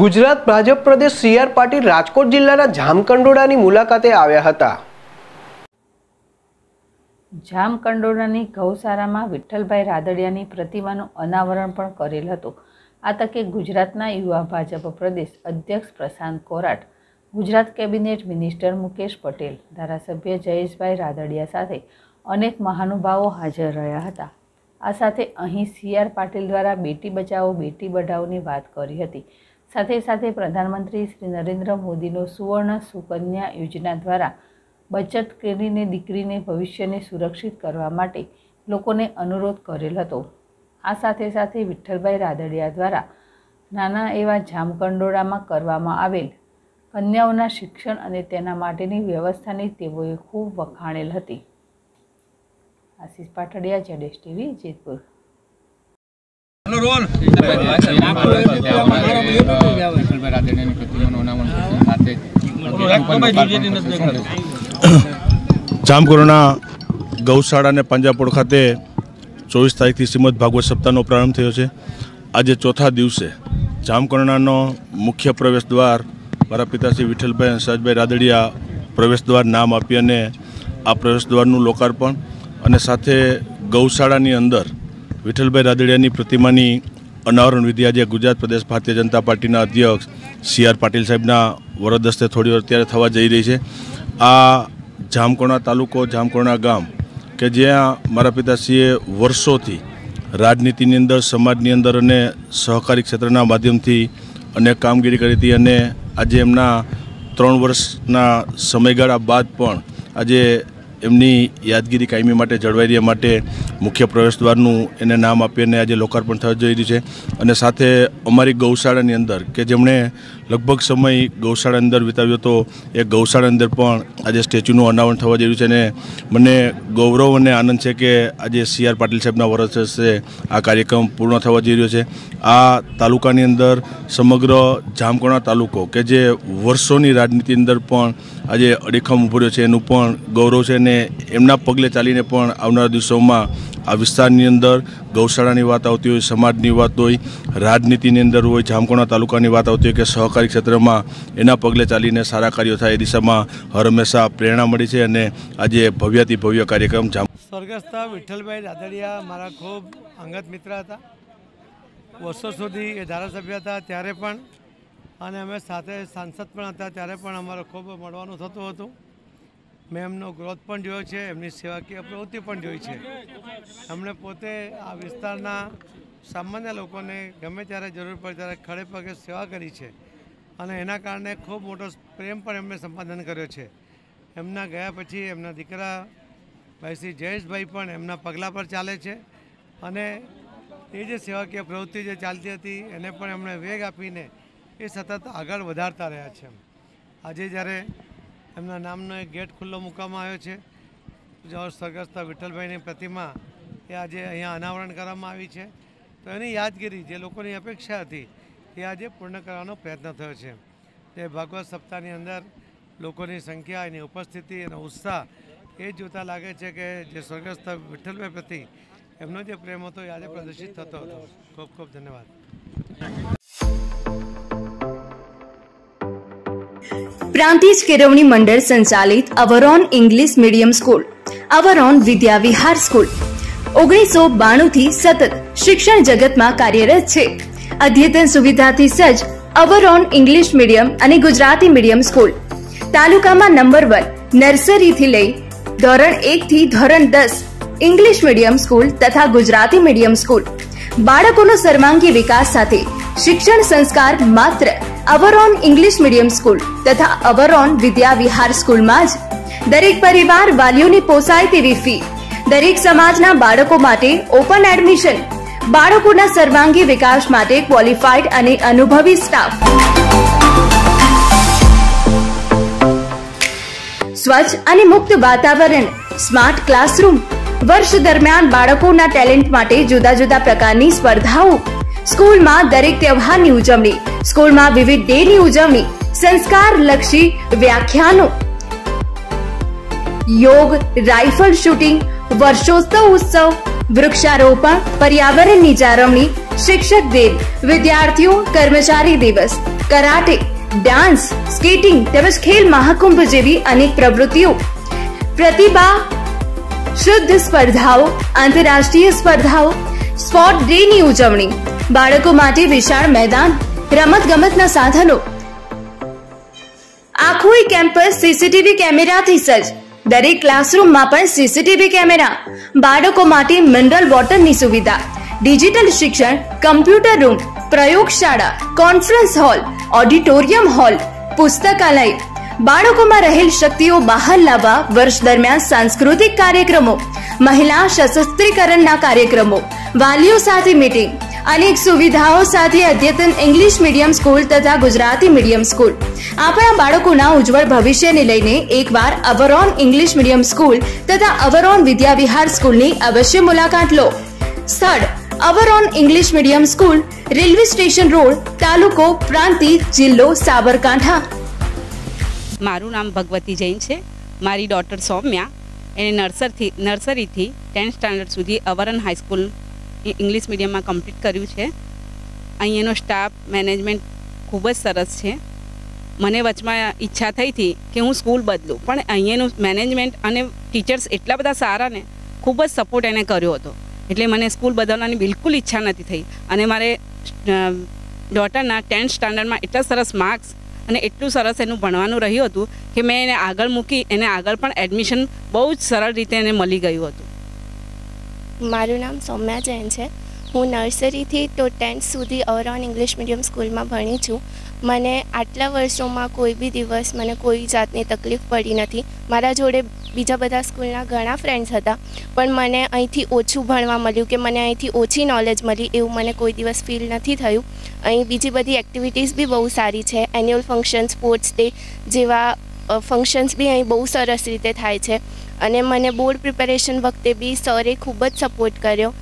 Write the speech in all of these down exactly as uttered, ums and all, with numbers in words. ગુજરાત ભાજપ પ્રદેશ C R Patil Rajkot જિલ્લાના જામકંડોળાની મુલાકાતે આવ્યા હતા। જામકંડોળાની ગૌશાળામાં વિઠ્ઠલભાઈ રાદડિયાની પ્રતિમાનું અનાવરણ પણ કરેલ હતું। આ તકે ગુજરાતના યુવા ભાજપ પ્રદેશ અધ્યક્ષ પ્રશાંત કોરાટ, ગુજરાત કેબિનેટ મિનિસ્ટર મુકેશ પટેલ, ધારાસભ્ય જયેશભાઈ રાદડિયા સાથે અનેક મહાનુભાવો હાજર રહ્યા હતા। આ સાથે અહીં સી આર પાટીલ દ્વારા બેટી બચાવો બેટી પઢાઓની વાત કરી હતી। साथे साथे प्रधानमंत्री श्री नरेंद्र मोदी सुवर्ण सुकन्या योजना द्वारा बचत करीने दीकरीने भविष्य ने सुरक्षित करवा माटे लोकोने अनुरोध करेल हतो। आ साथे साथे विठ्ठलभाई रादडिया द्वारा नाना एवा जामकंडोळामां करवामां आवेल कन्याओना शिक्षण अने तेना माटेनी व्यवस्थाने तेओए खूब वखाणेल हती। आशीष पाटडिया, जेडेश टीवी, जेतपुर। जामकोरना गौशाला ने पंजापुर खाते चौबीस तारीख थी श्रीमद भागवत सप्ताह प्रारंभ थयो छे। आज चौथा दिवसे जामकोरना मुख्य प्रवेश द्वार मारा पिताश्री विठ्ठलभाई हंसराजभाई रादडिया प्रवेश द्वार नाम आपी अने आ प्रवेश द्वारनु लोकार्पण अने साथे गौशालानी अंदर विठ्ठलभाई रादडियानी प्रतिमानी अनावरण विधि आज गुजरात प्रदेश भारतीय जनता पार्टी अध्यक्ष सी आर पाटील साहेबना वरदस्ते थोड़ी वर त्यारे थवा जई रही है। आ जामकोरना तालुको जामकोरना गाम के ज्यां मारा पिताश्रीए वर्षोथी राजनीतिनी अंदर समाजनी अंदर अने सहकारी क्षेत्रना माध्यमथी अनेक कामगीरी करी हती अने आज एमना त्रण वर्षना समयगाळा बाद पण आजे एमनी यादगीरी कायमी माटे जळवाई रहे माटे मुख्य प्रवेश द्वारनु एने नाम आपीने आज लोकार्पण थवा जई रह्यु छे। अने साथे अमारी गौशाळानी अंदर के जेमणे लगभग समय गौशाळा अंदर विताव्यो तो ए गौशाळा अंदर पण आज स्टेच्यूनु अनावरण थवा जई रह्यु छे अने मने गौरव अने आनंद छे के आज सी आर पाटील साहेबना वरदस्ते आ कार्यक्रम पूर्ण थवा जई रह्यो छे। आ तालुकानी अंदर समग्र जामकोरना तालुको के जे वर्षोनी राजनीति अंदर पण आज अडीखम उभो रह्यो छे एनु पण गौरव छे। एमना पगले चालीने पण आवनारा दिवसोमां आ विस्तारनी अंदर गौशाळानी वात आवती होय, समाजनी वात होय, राजनीतिनी अंदर होय, जामकोरना तालुकानी वात आवती होय के सहकारी क्षेत्रमां एना पगले चालीने सारा कार्यो थाय ए दिशामां हर हमेशा प्रेरणा मळी छे अने आजे भव्याति भव्य कार्यक्रम जाम स्वर्गस्थ विठ्ठलभाई रादडिया मारा खूब अंगत मित्र हता। वर्षो सुधी ए धारासभ्य हता त्यारे पण अने अमे साथे सांसद पण हता त्यारे पण अमारो खूब मळवानुं थतुं हतुं। मैं एमनो ग्रोथ पण जोयो छे, एमनी सेवाकीय प्रवृत्ति पण जोई छे। हमने पोते आ विस्तारना सामान्य लोकोने गमे त्यारे जरूर पड़े त्यारे खड़े पगे सेवा करी छे अने एना कारणे खूब मोटो प्रेम पण एमने संपादन कर्यो छे। एमना गया पछी एमना दीकरा भाई श्री जयेशभाई पण एमना पगला पर चाले छे अने ए जे सेवाकीय प्रवृत्ति जे चालती हती एने पण एमणे वेग आपीने ए सतत आगळ वधारता रह्या छे। आजे ज्यारे एमना नामनो एक गेट खुल्लो मुकવામાં આવ્યો છે, સ્વર્ગસ્થ વિઠ્ઠલભાઈની પ્રતિમા એ આજે અહીંયા અનાવરણ કરવામાં આવી છે તો એની યાદગીરી જે લોકોની અપેક્ષા હતી એ આજે પૂર્ણ કરવાનો પ્રયત્ન થયો છે। તે ભાગવત સપ્તાહની અંદર લોકોની સંખ્યા, એની ઉપસ્થિતિ અને ઉત્સાહ એ જોતા લાગે છે કે જે સ્વર્ગસ્થ વિઠ્ઠલભાઈ પ્રતિ એમનો જે પ્રેમ હતો એ આજે પ્રદર્શિત થતો હતો। ખૂબ ખૂબ ધન્યવાદ। प्रांतीज केरवणी मंडल संचालित Avron English medium school Avron Vidya Vihar school ओगनीस सौ बाणु थी सतत शिक्षण जगत में कार्यरत छे। अद्यतन सुविधा थी सज्ज अवरोन इंग्लिश मीडियम अने गुजराती मीडियम स्कूल तालुका में नंबर वन नर्सरी थी लई धोरण एक थी धोरण दस इंग्लिश मीडियम स्कूल तथा गुजराती मीडियम स्कूल बाळकोनो सर्वांगी विकास साथे शिक्षण संस्कार मात्र अवरोन इंग्लिश मीडियम स्कूल तथा अवरोन विद्या विहार स्कूल में ज दरेक परिवार वालीओनी पोसाय तेवी फी दरेक समाजना बाळको माटे ओपन एडमिशन बाळकोना सर्वांगी विकास माटे क्वॉलिफाइड अने अनुभवी स्टाफ स्वच्छ अने मुक्त वातावरण स्मार्ट क्लासरूम वर्ष दरमियान बाळकोना टेलेंट माटे जुदा जुदा प्रकारनी स्पर्धाओं स्कूल में दरेक त्यौहार नी उजवणी स्कूल में विविध डे नी उजवणी संस्कार लक्षी व्याख्यानों योग राइफल शूटिंग वर्षोत्सव उत्सव वृक्षारोपण, पर्यावरण की जाळवणी, शिक्षक दिन, विद्यार्थियों कर्मचारी दिवस, कराटे, डांस, स्केटिंग तेमज खेल महाकुंभ जेवी अनेक प्रवृत्तिओ, प्रतिभा शुद्ध स्पर्धाओं, आंतरराष्ट्रीय स्पर्धाओं, स्पोर्ट डे की उजवणी, बाळको माटे विशाल मैदान, रमत गमतना साधनों, आखो कैम्पस सीसीटीवी कैमेरा थी सज्ज, दरेक क्लासरूम में पण सीसीटीवी कैमेरा, बाळको माटे मिनरल वॉटर की सुविधा, डिजिटल शिक्षण, कम्प्यूटर रूम, प्रयोगशाला, कॉन्फ्रेंस हॉल, ऑडिटोरियम हॉल, पुस्तकालय, बाळको में रहेल शक्तिओ बहार लावा वर्ष दरमियान सांस्कृतिक कार्यक्रमों, महिला सशस्त्रीकरण ना कार्यक्रमों, वालीओ साथे मीटिंग, अनेक सुविधाओं साथे अद्यतन इंग्लिश मीडियम स्कूल तथा गुजराती मीडियम स्कूल। आपणा बाळकोना उज्जवल भविष्य ने लईने एक बार अवरोन इंग्लिश मीडियम स्कूल तथा अवरोन विद्याविहार स्कूल की अवश्य मुलाकात लो। स्थळ Avron English medium school, railway station road, तालुको प्रांतिज, जिल्लो साबरकांठा। मारू नाम भगवती जैन है। मारी डॉटर सौम्या एने नर्सर थी नर्सरी थी टेन्थ स्टैंडर्ड सुधी अवरन हाईस्कूल इंग्लिश मीडियम में कम्प्लीट करू है। अहींनो स्टाफ मैनेजमेंट खूबज सरस है। मने वच में इच्छा थी थी कि हूँ स्कूल बदलूँ, पण अहींनु मैनेजमेंट और टीचर्स एटला बधा सारा ने खूबज सपोर्ट एने कर्यो हतो, एटले मने स्कूल बदलवानी बिल्कुल इच्छा नती थी। अने मारे डॉटरना टेन्थ स्टैंडर्ड में एटला सरस मार्क्स અને એટલું સરસ એનું ભણવાનું રહ્યું હતું કે મેં એને આગળ મૂકી એને આગળ પણ એડમિશન બહુ જ સરળ રીતે એને મળી ગયું હતું। મારું નામ સૌમ્યા જૈન છે। હું નર્સરીથી તો ટેન્થ સુધી અવરોન ઇંગ્લિશ મીડિયમ સ્કૂલમાં ભણી છું। મને આટલા વર્ષોમાં કોઈ બી દિવસ મને કોઈ જાતની તકલીફ પડી નથી। મારા જોડે બીજા બધા સ્કૂલના ઘણા ફ્રેન્ડ્સ હતા, પણ મને અહીંથી ઓછું ભણવા મળ્યું કે મને અહીંથી ઓછી નોલેજ મળી એવું મને કોઈ દિવસ ફીલ નથી થયું। અહીં બીજી બધી એક્ટિવિટીઝ બી બહુ સારી છે। એન્યુઅલ ફંક્શન, સ્પોર્ટ્સ ડે જેવા ફંક્શન્સ બી અહીં બહુ સરસ રીતે થાય છે। અને મને બોર્ડ પ્રિપેરેશન વખતે બી સરે ખૂબ જ સપોર્ટ કર્યો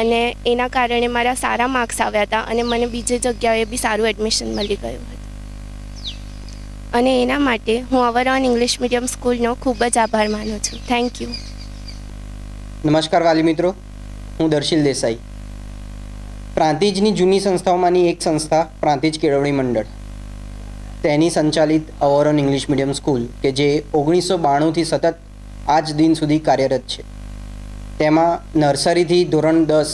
અને એના કારણે મારા સારા માર્ક્સ આવ્યા હતા અને મને બીજી જગ્યાએ બી સારું એડમિશન મળી ગયું હતું। અને એના માટે હું અવરોન ઇંગ્લિશ મીડિયમ સ્કૂલનો ખૂબ જ આભાર માનું છું। Thank you. નમસ્કાર વાલી મિત્રો, હું દર્શિલ દેસાઈ। प्रांतिजनी जूनी संस्थाओमांनी एक संस्था प्रांतिज केळवणी मंडळ तेनी संचालित अवरोन इंग्लिश मीडियम स्कूल के जे ओगनीस सौ बाणु थी सतत आज दिन सुधी कार्यरत है। तेमा नर्सरी थी धोरण दस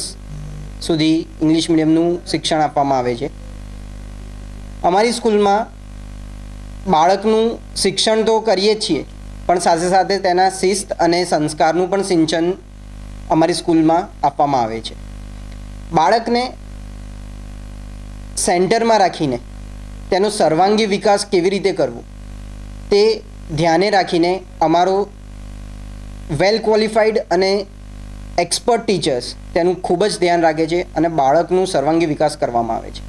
सुधी इंग्लिश मीडियमनु शिक्षण आपवामां आवे छे। अमारी स्कूल में बाळकनु शिक्षण तो करीए छीए, पण साथे साथे तेना शिस्त अने संस्कारनु पण सिंचन अमारी स्कूल में आपवामां आवे छे। बाळक ने सेंटर में राखीने तेनो सर्वांगी विकास केवी रीते करवो ते ध्याने राखीने अमारो वेल क्वॉलिफाइड अने एक्सपर्ट टीचर्स तेनु खूबज ध्यान राखे छे अने बाळकनु सर्वांगी विकास करवामां आवे छे।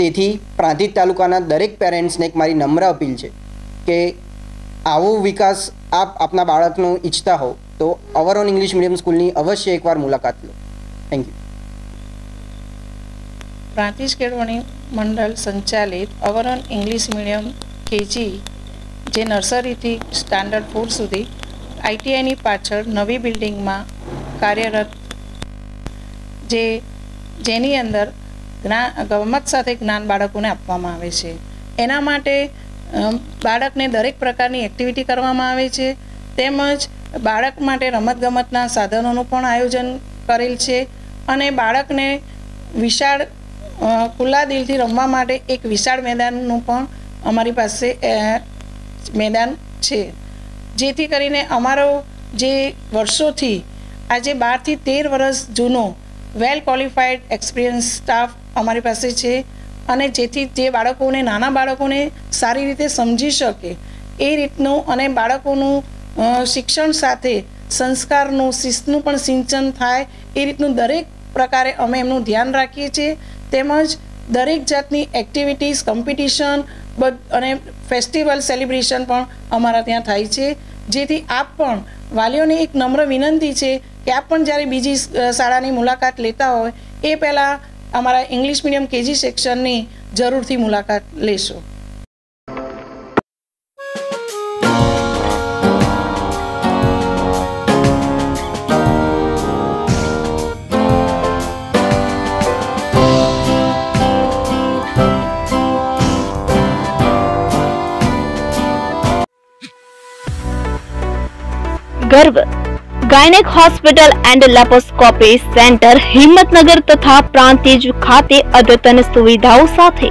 तेथी प्रांतिज तालुकाना दरेक पेरेंट्स ने एक मारी नम्र अपील छे के आवो विकास आप आपना बाळकनो इच्छता हो तो अवरोन इंग्लिश मीडियम स्कूलनी अवश्य एकवार मुलाकात लो। Thank you. प्रांतिज केळवणी मंडल संचालित Avron English medium K G जे नर्सरी थी स्टैंडर्ड फोर सुधी आईटीआई नी पाछळ नवी बिल्डिंग में कार्यरत जे जेनी अंदर ज्ञान गमत साथे ज्ञान बाळकोने आपवामां आवे छे। एना माटे बाळकने दरेक प्रकारनी एक्टिविटी करवामां आवे छे, तेमज बाळक माटे रमतगमतना साधनोनुं पण आयोजन करेल छे अने बाळकने विशाळ खुला दिलथी रमवा माटे एक विशाळ मैदाननुं पण अमारी पासे मैदान छे, जेथी करीने अमारो जे वर्षोथी आजे बार थी तेर वर्ष जूनो वेल क्वॉलिफाइड एक्सपीरियंस स्टाफ अमारी पासे छे अने जेथी जे बाळकोने नाना बाळकोने सारी रीते समजी शके ए रीतनुं अने बाळकोनुं शिक्षण साथे संस्कारनुं शिस्तनुं पण सिंचन थाय ए रीतनुं दरेक प्रकारे अमे एमनुं ध्यान राखीए छीए। तेमज दरेक जातनी एक्टिविटीज कम्पिटिशन अने फेस्टिवल सेलिब्रेशन पण अमारा त्यां थाय छे, जेथी आप पण वालीओने एक नम्र विनंती छे के आप पण ज्यारे बीजी शाळानी मुलाकात लेता होय ए पहेला अमारा इंग्लिश मीडियम केजी सेक्शननी जरूरथी मुलाकात लेशो। Garbh gynaec hospital and laparoscopy centre Himmatnagar तथा प्रांतिज खाते अद्यतन सुविधाओं साथे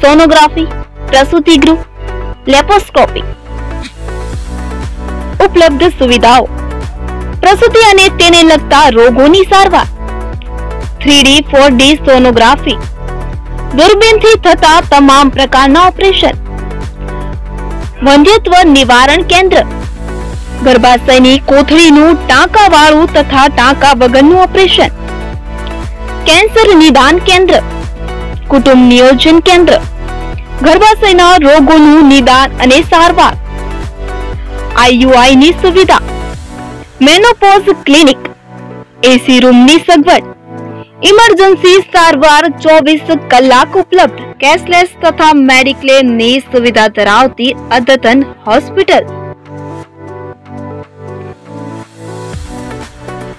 सोनोग्राफी, प्रसूति गृह, लेप्रोस्कोपी उपलब्ध सुविधाओं, प्रसूति अने तेने लगता रोगोनी सारवार, three D, four D sonography, दूरबीन थी थता तमाम प्रकारना ऑपरेशन, वंध्यत्व निवारण केंद्र, गर्भाशयनी कोथळीनुं टांकावाळुं तथा टांका वगरनुं ऑपरेशन, कैंसर निदान केंद्र, कुटुंब नियोजन केंद्र, गर्भाशयना रोगोनुं निदान अने सारवार, आई यू आई नी सुविधा, मेनोपोज क्लिनिक, एसी रूम नी सगवड, इमरजेंसी सारवार चौबीस कलाक उपलब्ध, कैशलेस तथा मेडिक्लेम नी सुविधा धरावती अद्यतन hospital.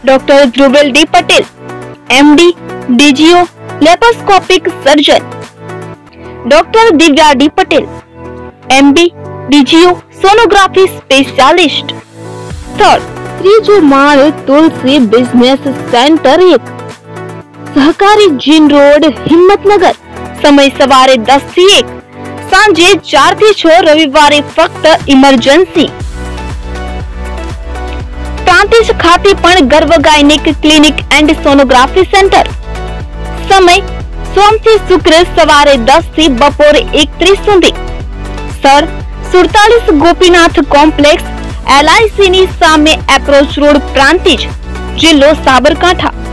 Doctor Dhruvel D Patel M D, D G O, laparoscopic surgeon, doctor Divya D Patel M B, D G O, sonography specialist. Third, त्रीजो माळ तुलसी बिजनेस सेंटर एक सहकारी जीन रोड हिम्मतनगर। समय सवारे दस थी एक, सांजे चार थी छो, रविवारे फक्त इमरजेंसी। प्रांतिज खाते पण Garbh gynaec clinic and sonography centre. समय सोम थी शुक्र सवारे दस थी बपोरे एकत्रीस सुधी। सर सुड़तालीस Gopinath complex L I C नी सामे एप्रोच रोड प्रांतिज जिल्लो साबरकांठा।